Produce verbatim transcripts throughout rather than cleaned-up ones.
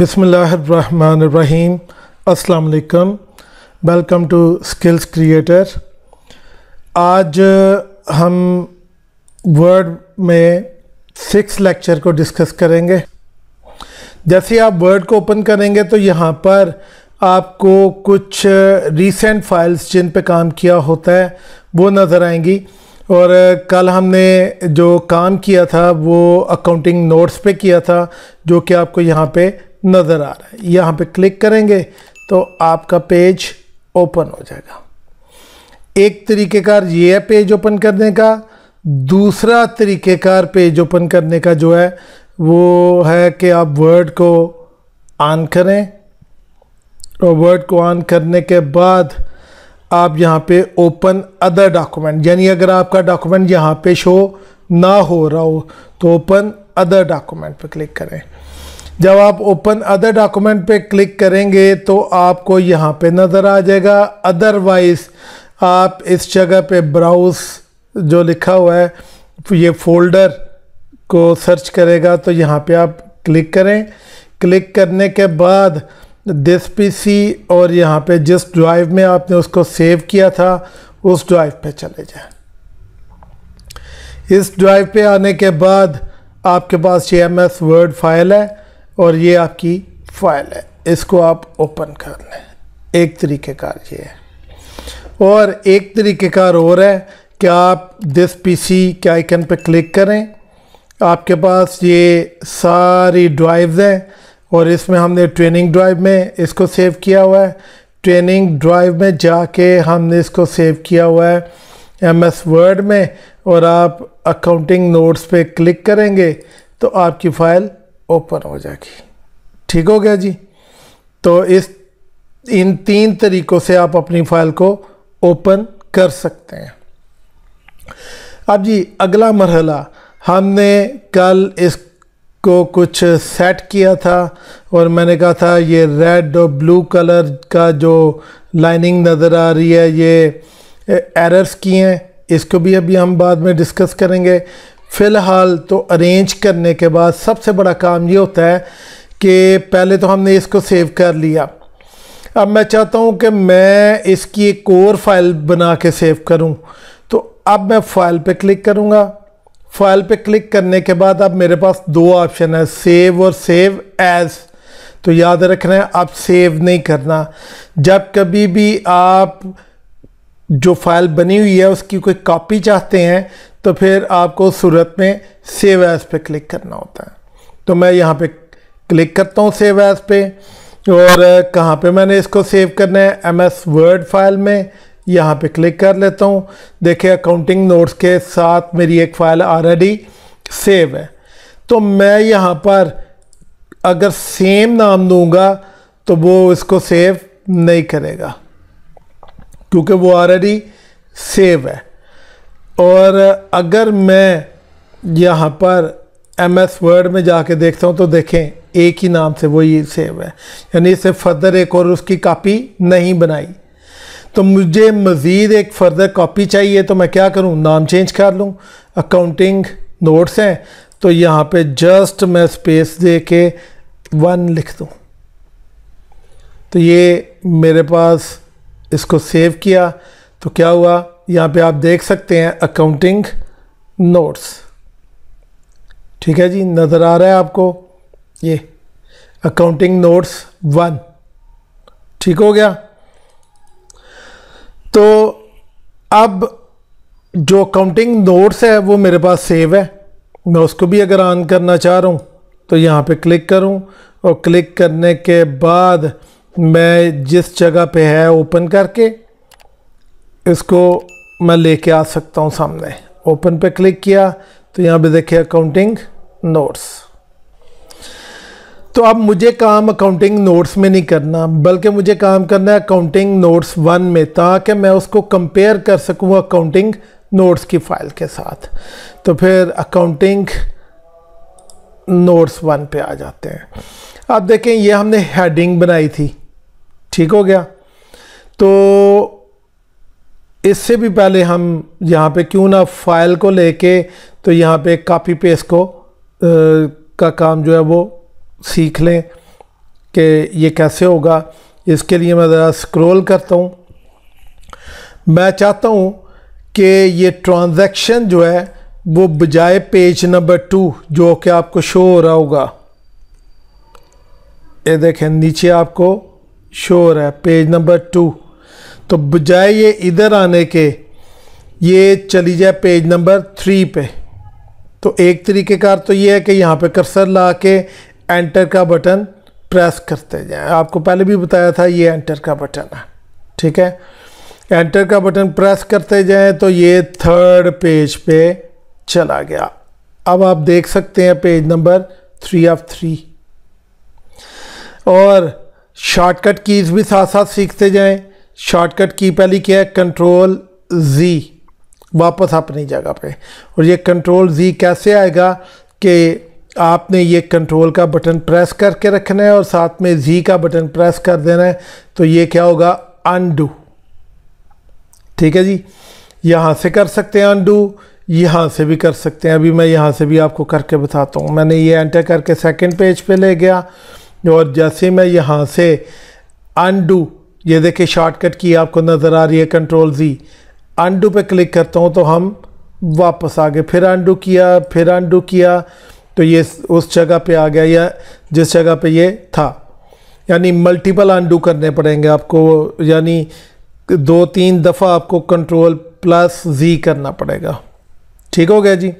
बिस्मिल्लाहिर्रहमानिर्रहीम, अस्सलाम वालेकुम। Welcome to skills creator. आज हम वर्ड में सिक्स लेक्चर को डिस्कस करेंगे। जैसे आप वर्ड को ओपन करेंगे तो यहाँ पर आपको कुछ रीसेंट फाइल्स जिन पे काम किया होता है वो नज़र आएंगी। और कल हमने जो काम किया था वो अकाउंटिंग नोट्स पे किया था, जो कि आपको यहाँ पे नज़र आ रहा है। यहाँ पे क्लिक करेंगे तो आपका पेज ओपन हो जाएगा। एक तरीक़ेकार ये है पेज ओपन करने का। दूसरा तरीक़ेकार पेज ओपन करने का जो है वो है कि आप वर्ड को ऑन करें, और वर्ड को ऑन करने के बाद आप यहाँ पे ओपन अदर डॉक्यूमेंट, यानी अगर आपका डॉक्यूमेंट यहाँ पे शो ना हो रहा हो तो ओपन अदर डॉक्यूमेंट पे क्लिक करें। जब आप ओपन अदर डॉक्यूमेंट पे क्लिक करेंगे तो आपको यहाँ पे नज़र आ जाएगा। अदरवाइज़ आप इस जगह पे ब्राउज जो लिखा हुआ है ये फोल्डर को सर्च करेगा, तो यहाँ पे आप क्लिक करें। क्लिक करने के बाद दिस पीसी और यहाँ पे जिस ड्राइव में आपने उसको सेव किया था उस ड्राइव पे चले जाएं। इस ड्राइव पे आने के बाद आपके पास ये एम एस वर्ड फाइल है और ये आपकी फाइल है, इसको आप ओपन कर लें। एक तरीक़ेकार ये है, और एक तरीक़ेकार और है कि आप दिस पीसी के आइकन पे क्लिक करें। आपके पास ये सारी ड्राइव्स हैं, और इसमें हमने ट्रेनिंग ड्राइव में इसको सेव किया हुआ है। ट्रेनिंग ड्राइव में जाके हमने इसको सेव किया हुआ है एम एस वर्ड में, और आप अकाउंटिंग नोट्स पे क्लिक करेंगे तो आपकी फ़ाइल ओपन हो जाएगी। ठीक हो गया जी। तो इस इन तीन तरीक़ों से आप अपनी फ़ाइल को ओपन कर सकते हैं। अब जी अगला मरहला, हमने कल इस को कुछ सेट किया था, और मैंने कहा था ये रेड और ब्लू कलर का जो लाइनिंग नज़र आ रही है ये एरर्स की हैं। इसको भी अभी हम बाद में डिस्कस करेंगे। फ़िलहाल तो अरेंज करने के बाद सबसे बड़ा काम ये होता है कि पहले तो हमने इसको सेव कर लिया। अब मैं चाहता हूँ कि मैं इसकी एक और फाइल बना के सेव करूँ, तो अब मैं फ़ाइल पे क्लिक करूँगा। फाइल पे क्लिक करने के बाद अब मेरे पास दो ऑप्शन है, सेव और सेव एज़। तो याद रखना है आप सेव नहीं करना। जब कभी भी आप जो फाइल बनी हुई है उसकी कोई कॉपी चाहते हैं तो फिर आपको उस सूरत में सेव एज़ पे क्लिक करना होता है। तो मैं यहाँ पे क्लिक करता हूँ सेव एज़ पे, और कहाँ पे मैंने इसको सेव करना है, एम एस वर्ड फाइल में। यहाँ पे क्लिक कर लेता हूँ। देखिए अकाउंटिंग नोट्स के साथ मेरी एक फ़ाइल ऑलरेडी सेव है। तो मैं यहाँ पर अगर सेम नाम दूंगा तो वो इसको सेव नहीं करेगा, क्योंकि वो ऑलरेडी सेव है। और अगर मैं यहाँ पर एम एस वर्ड में जाके देखता हूँ तो देखें एक ही नाम से वही सेव है, यानी इसे फर्दर एक और उसकी कॉपी नहीं बनाई। तो मुझे मज़ीद एक फ़र्दर कॉपी चाहिए, तो मैं क्या करूं, नाम चेंज कर लूं। अकाउंटिंग नोट्स हैं तो यहाँ पे जस्ट मैं स्पेस दे के वन लिख दूं। तो ये मेरे पास इसको सेव किया, तो क्या हुआ, यहाँ पे आप देख सकते हैं अकाउंटिंग नोट्स। ठीक है जी, नज़र आ रहा है आपको ये अकाउंटिंग नोट्स वन। ठीक हो गया। तो अब जो अकाउंटिंग नोट्स है वो मेरे पास सेव है। मैं उसको भी अगर ऑन करना चाह रहा हूँ तो यहाँ पे क्लिक करूँ, और क्लिक करने के बाद मैं जिस जगह पे है ओपन करके इसको मैं लेके आ सकता हूँ सामने। ओपन पे क्लिक किया तो यहाँ पे देखिए अकाउंटिंग नोट्स। तो अब मुझे काम अकाउंटिंग नोट्स में नहीं करना, बल्कि मुझे काम करना है अकाउंटिंग नोट्स वन में, ताकि मैं उसको कंपेयर कर सकूँ अकाउंटिंग नोट्स की फ़ाइल के साथ। तो फिर अकाउंटिंग नोट्स वन पे आ जाते हैं। अब देखें ये हमने हेडिंग बनाई थी। ठीक हो गया। तो इससे भी पहले हम यहाँ पे क्यों ना फाइल को लेके तो यहाँ पे कापी पेस्ट को आ, का काम जो है वो सीख लें। कि ये कैसे होगा। इसके लिए मैं ज़रा स्क्रॉल करता हूँ। मैं चाहता हूँ कि ये ट्रांजैक्शन जो है वो बजाय पेज नंबर टू जो कि आपको शो हो रहा होगा, ये देखें नीचे आपको शो हो रहा है पेज नंबर टू, तो बजाय ये इधर आने के ये चली जाए पेज नंबर थ्री पे। तो एक तरीक़ेकार तो ये है कि यहाँ पे कर्सर ला के एंटर का बटन प्रेस करते जाएं। आपको पहले भी बताया था ये एंटर का बटन है, ठीक है। एंटर का बटन प्रेस करते जाएं तो ये थर्ड पेज पे चला गया। अब आप देख सकते हैं page number three of three. और शॉर्टकट कीज़ भी साथ साथ सीखते जाएं। शॉर्टकट की पहली क्या है, कंट्रोल जी, वापस अपनी जगह पे। और ये कंट्रोल जी कैसे आएगा कि आपने ये कंट्रोल का बटन प्रेस करके रखना है और साथ में जी का बटन प्रेस कर देना है, तो ये क्या होगा, अनडू। ठीक है जी, यहाँ से कर सकते हैं अनडू, यहाँ से भी कर सकते हैं। अभी मैं यहाँ से भी आपको करके बताता हूँ। मैंने ये एंटर करके सेकंड पेज पे ले गया और जैसे मैं यहाँ से अनडू, ये देखिए शॉर्टकट की आपको नज़र आ रही है कंट्रोल जी, अनडू पे क्लिक करता हूँ तो हम वापस आ गए। फिर अनडू किया, फिर अनडू किया तो ये उस जगह पे आ गया या जिस जगह पे ये था। यानी मल्टीपल अनडू करने पड़ेंगे आपको, यानी दो तीन दफ़ा आपको कंट्रोल प्लस जी करना पड़ेगा। ठीक हो गया जी।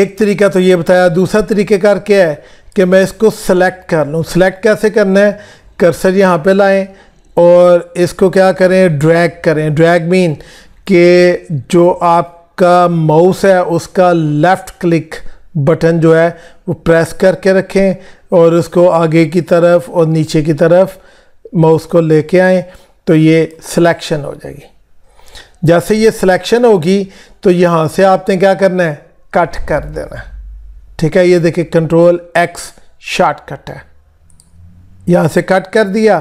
एक तरीका तो ये बताया। दूसरा तरीक़ेकार क्या है कि मैं इसको सेलेक्ट कर लूँ। सेलेक्ट कैसे करना है, कर्सर यहाँ पे लाएं और इसको क्या करें, ड्रैग करें। ड्रैग मीन के जो आपका माउस है उसका लेफ़्ट क्लिक बटन जो है वो प्रेस करके रखें और उसको आगे की तरफ और नीचे की तरफ माउस को लेके आएं तो ये सिलेक्शन हो जाएगी। जैसे ये सिलेक्शन होगी तो यहाँ से आपने क्या करना है, कट कर देना है। ठीक है, ये देखिए कंट्रोल एक्स शॉर्टकट है, यहाँ से कट कर दिया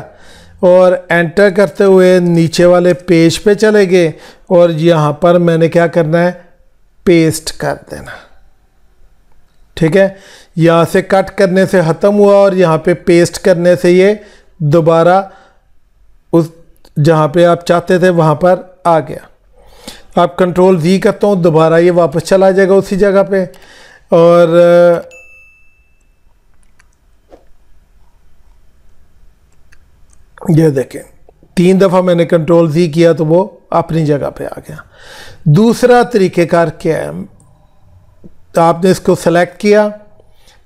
और एंटर करते हुए नीचे वाले पेज पे चले गए और यहाँ पर मैंने क्या करना है, पेस्ट कर देना। ठीक है, यहाँ से कट करने से ख़त्म हुआ और यहाँ पे पेस्ट करने से ये दोबारा उस जहाँ पे आप चाहते थे वहाँ पर आ गया। आप कंट्रोल वी करता हूँ, दोबारा ये वापस चला जाएगा उसी जगह पे। और ये देखें तीन दफ़ा मैंने कंट्रोल जी किया तो वो अपनी जगह पे आ गया। दूसरा तरीक़ेकार क्या है, तो आपने इसको सेलेक्ट किया,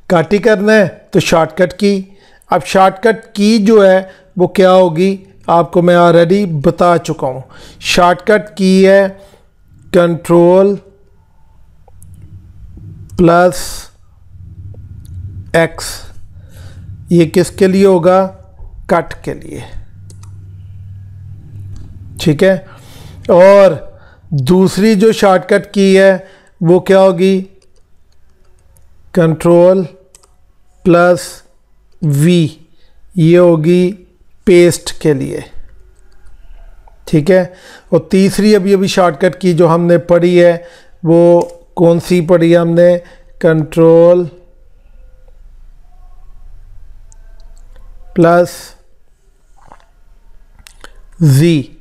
काटी करना है तो शॉर्टकट की। अब शॉर्टकट की जो है वो क्या होगी, आपको मैं ऑलरेडी बता चुका हूँ। शॉर्टकट की है कंट्रोल प्लस एक्स। ये किसके लिए होगा, कट के लिए। ठीक है, और दूसरी जो शॉर्टकट की है वो क्या होगी, कंट्रोल प्लस वी, ये होगी पेस्ट के लिए। ठीक है, और तीसरी अभी अभी शॉर्टकट की जो हमने पढ़ी है वो कौन सी पढ़ी है, हमने कंट्रोल प्लस जी,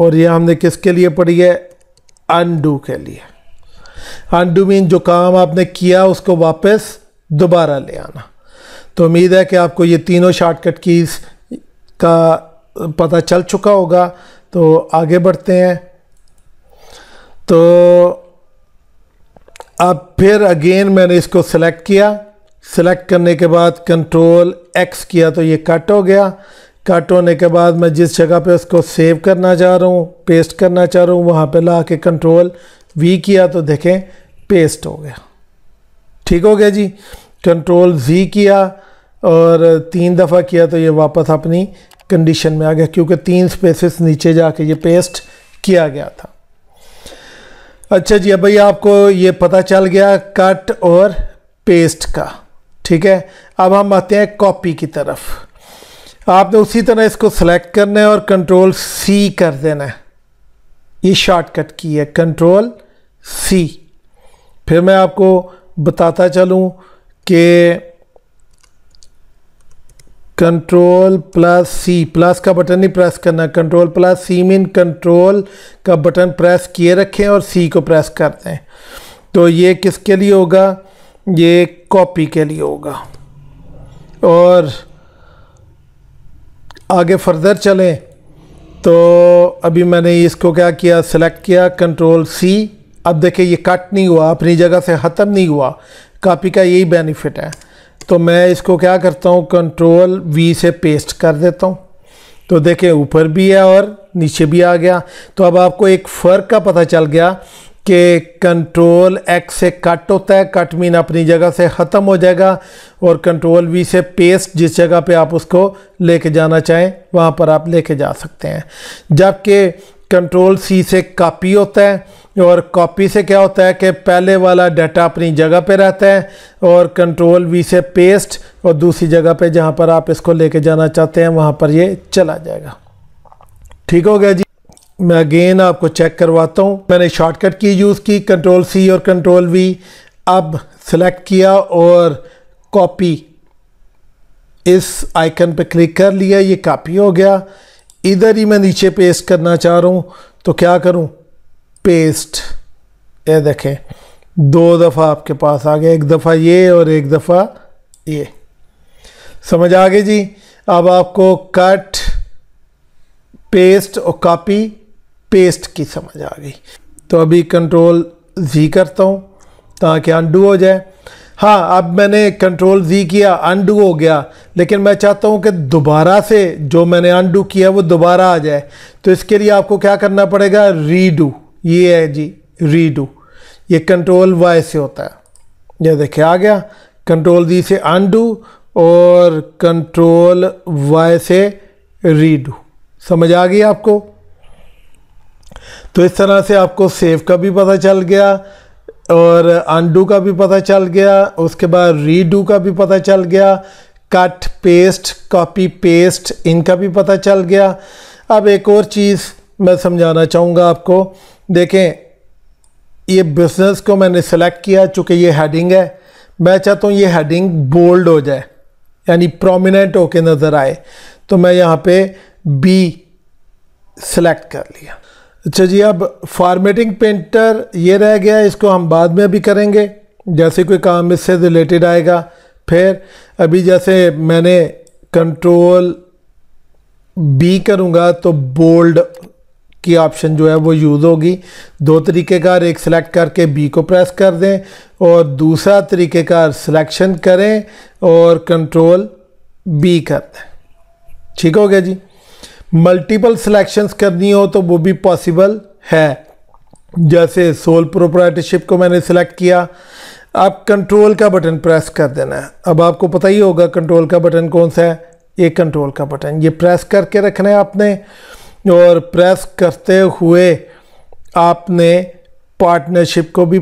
और ये हमने किसके लिए पढ़ी है, अनडू के लिए। अनडू मीन जो काम आपने किया उसको वापस दोबारा ले आना। तो उम्मीद है कि आपको ये तीनों शॉर्टकट कीज़ का पता चल चुका होगा। तो आगे बढ़ते हैं। तो अब फिर अगेन मैंने इसको सेलेक्ट किया, सेलेक्ट करने के बाद कंट्रोल एक्स किया तो ये कट हो गया। कट होने के बाद मैं जिस जगह पे उसको सेव करना चाह रहा हूँ, पेस्ट करना चाह रहा हूँ, वहाँ पे ला के कंट्रोल वी किया तो देखें पेस्ट हो गया। ठीक हो गया जी। कंट्रोल जी किया और तीन दफ़ा किया तो ये वापस अपनी कंडीशन में आ गया, क्योंकि तीन स्पेसेस नीचे जाके ये पेस्ट किया गया था। अच्छा जी, अब भाई आपको ये पता चल गया कट और पेस्ट का। ठीक है, अब हम आते हैं कॉपी की तरफ। आपने उसी तरह इसको सेलेक्ट करना है और कंट्रोल सी कर देना है। ये शॉर्टकट की है कंट्रोल सी। फिर मैं आपको बताता चलूँ कि कंट्रोल प्लस सी, प्लस का बटन नहीं प्रेस करना, control plus C mean control का बटन प्रेस किए रखें और सी को प्रेस कर दें। तो ये किसके लिए होगा, ये कॉपी के लिए होगा। और आगे फर्दर चलें तो अभी मैंने इसको क्या किया, सिलेक्ट किया, कंट्रोल सी। अब देखिए ये कट नहीं हुआ, अपनी जगह से ख़त्म नहीं हुआ। कॉपी का यही बेनिफिट है। तो मैं इसको क्या करता हूँ, कंट्रोल वी से पेस्ट कर देता हूँ। तो देखें ऊपर भी है और नीचे भी आ गया। तो अब आपको एक फ़र्क का पता चल गया कि कंट्रोल एक्स से कट होता है, कट मीन अपनी जगह से ख़त्म हो जाएगा, और कंट्रोल वी से पेस्ट जिस जगह पे आप उसको लेके जाना चाहें वहाँ पर आप लेके जा सकते हैं। जबकि कंट्रोल सी से कॉपी होता है, और कॉपी से क्या होता है कि पहले वाला डाटा अपनी जगह पे रहता है, और कंट्रोल वी से पेस्ट और दूसरी जगह पे जहाँ पर आप इसको लेके जाना चाहते हैं वहाँ पर ये चला जाएगा। ठीक हो गया जी। मैं अगेन आपको चेक करवाता हूँ। मैंने शॉर्टकट की यूज़ की, कंट्रोल सी और कंट्रोल वी। अब सिलेक्ट किया और कॉपी इस आइकन पर क्लिक कर लिया, ये कॉपी हो गया। इधर ही मैं नीचे पेस्ट करना चाह रहा हूँ, तो क्या करूँ, पेस्ट। ये देखें दो दफ़ा आपके पास आ गया, एक दफ़ा ये और एक दफ़ा ये। समझ आ गई जी। अब आपको कट, पेस्ट और कॉपी, पेस्ट की समझ आ गई। तो अभी कंट्रोल जी करता हूँ ताकि अंडू हो जाए। हाँ, अब मैंने कंट्रोल जी किया, अनडू हो गया, लेकिन मैं चाहता हूँ कि दोबारा से जो मैंने अनडू किया वो दोबारा आ जाए। तो इसके लिए आपको क्या करना पड़ेगा, रीडू। ये है जी रीडू, ये कंट्रोल वाई से होता है। ये देखिए आ गया, कंट्रोल जी से अनडू और कंट्रोल वाई से रीडू। समझ आ गई आपको। तो इस तरह से आपको सेव का भी पता चल गया और अनडू का भी पता चल गया, उसके बाद रीडू का भी पता चल गया, कट, पेस्ट, कॉपी, पेस्ट, इनका भी पता चल गया। अब एक और चीज़ मैं समझाना चाहूँगा आपको। देखें ये बिज़नेस को मैंने सेलेक्ट किया, चूँकि ये हेडिंग है, मैं चाहता हूँ ये हेडिंग बोल्ड हो जाए, यानी प्रोमिनेंट होके नज़र आए। तो मैं यहाँ पे बी सेलेक्ट कर लिया। अच्छा जी, अब फॉर्मेटिंग पेंटर ये रह गया, इसको हम बाद में भी करेंगे जैसे कोई काम इससे रिलेटेड आएगा। फिर अभी जैसे मैंने कंट्रोल बी करूँगा तो बोल्ड की ऑप्शन जो है वो यूज़ होगी। दो तरीक़ेकार, एक सिलेक्ट करके बी को प्रेस कर दें, और दूसरा तरीक़ेकार सिलेक्शन करें और कंट्रोल बी कर दें। ठीक हो गया जी। मल्टीपल सिलेक्शंस करनी हो तो वो भी पॉसिबल है। जैसे सोल प्रोप्राइटरशिप को मैंने सिलेक्ट किया, आप कंट्रोल का बटन प्रेस कर देना है। अब आपको पता ही होगा कंट्रोल का बटन कौन सा है, ये कंट्रोल का बटन, ये प्रेस करके रखना है आपने, और प्रेस करते हुए आपने पार्टनरशिप को भी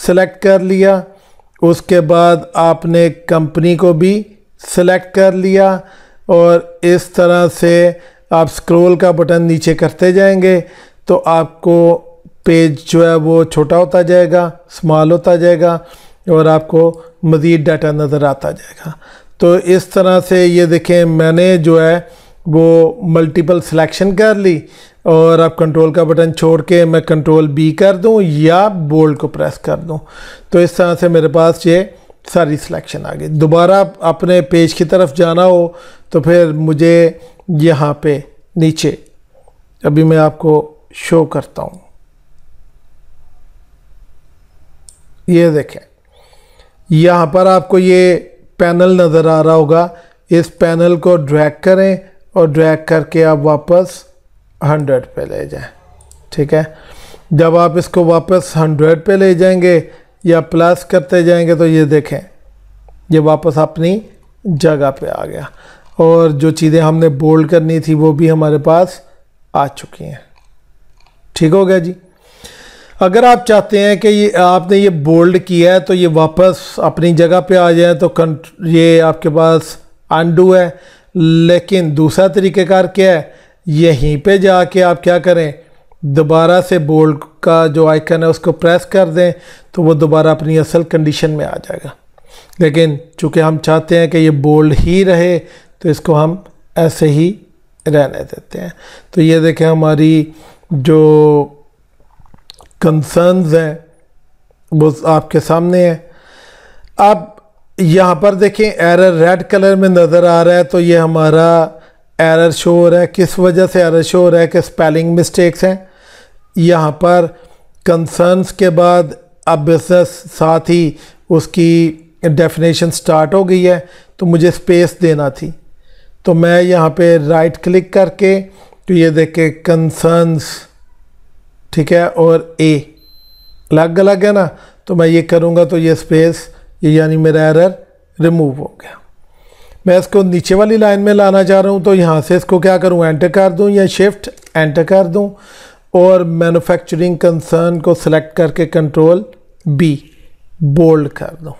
सिलेक्ट कर लिया, उसके बाद आपने कंपनी को भी सिलेक्ट कर लिया, और इस तरह से आप स्क्रॉल का बटन नीचे करते जाएंगे तो आपको पेज जो है वो छोटा होता जाएगा, स्मॉल होता जाएगा, और आपको मज़ीद डाटा नज़र आता जाएगा। तो इस तरह से ये देखें मैंने जो है वो मल्टीपल सिलेक्शन कर ली, और आप कंट्रोल का बटन छोड़ के मैं कंट्रोल बी कर दूं या बोल्ड को प्रेस कर दूं। तो इस तरह से मेरे पास ये सारी सिलेक्शन आ गई। दोबारा अपने पेज की तरफ जाना हो तो फिर मुझे यहाँ पे नीचे, अभी मैं आपको शो करता हूँ, ये देखें यहाँ पर आपको ये पैनल नज़र आ रहा होगा। इस पैनल को ड्रैग करें और ड्रैग करके आप वापस हंड्रेड पे ले जाएं। ठीक है, जब आप इसको वापस हंड्रेड पे ले जाएंगे या प्लस करते जाएंगे तो ये देखें ये वापस अपनी जगह पे आ गया, और जो चीज़ें हमने बोल्ड करनी थी वो भी हमारे पास आ चुकी हैं। ठीक हो गया जी। अगर आप चाहते हैं कि ये आपने ये बोल्ड किया है तो ये वापस अपनी जगह पे आ जाए, तो ये आपके पास अनडू है, लेकिन दूसरा तरीक़ेकार क्या है, यहीं पे जाके आप क्या करें, दोबारा से बोल्ड का जो आइकन है उसको प्रेस कर दें तो वो दोबारा अपनी असल कंडीशन में आ जाएगा। लेकिन चूँकि हम चाहते हैं कि ये बोल्ड ही रहे तो इसको हम ऐसे ही रहने देते हैं। तो ये देखें हमारी जो कंसर्न्स हैं वो आपके सामने है। अब यहाँ पर देखें एरर रेड कलर में नज़र आ रहा है, तो ये हमारा एरर शो हो रहा है। किस वजह से एरर शो हो रहा है कि स्पेलिंग मिस्टेक्स हैं। यहाँ पर कंसर्न्स के बाद अब बिजनेस साथ ही उसकी डेफिनेशन स्टार्ट हो गई है, तो मुझे स्पेस देना थी। तो मैं यहाँ पे राइट क्लिक करके तो ये देखे कंसर्न्स, ठीक है, और ए अलग अलग है ना, तो मैं ये करूँगा तो ये स्पेस, ये यानी मेरा एरर रिमूव हो गया। मैं इसको नीचे वाली लाइन में लाना चाह रहा हूँ, तो यहाँ से इसको क्या करूँ, एंटर कर दूँ या शिफ्ट एंटर कर दूँ और मैन्युफैक्चरिंग कंसर्न को सिलेक्ट करके कंट्रोल बी बोल्ड कर दूँ,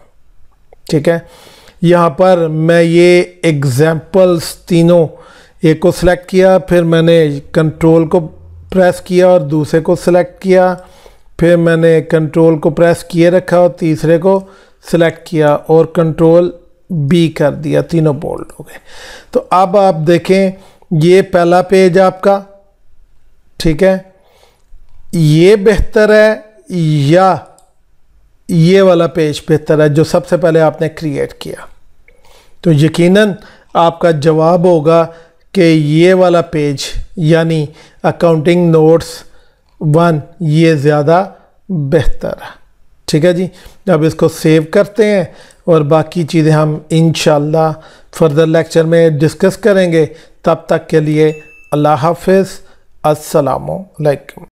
ठीक है। यहाँ पर मैं ये एग्जाम्पल्स तीनों, एक को सिलेक्ट किया, फिर मैंने कंट्रोल को प्रेस किया और दूसरे को सिलेक्ट किया, फिर मैंने कंट्रोल को प्रेस किए रखा और तीसरे को सिलेक्ट किया और कंट्रोल बी कर दिया, तीनों बोल्ड हो गए। तो अब आप देखें ये पहला पेज आपका, ठीक है, ये बेहतर है या ये वाला पेज बेहतर है जो सबसे पहले आपने क्रिएट किया। तो यकीनन आपका जवाब होगा कि ये वाला पेज यानी अकाउंटिंग नोट्स वन ये ज़्यादा बेहतर है, ठीक है जी। अब इसको सेव करते हैं और बाकी चीज़ें हम इंशाल्लाह फर्दर लेक्चर में डिस्कस करेंगे। तब तक के लिए अल्लाह हाफ़िज़, अस्सलामु अलैकुम।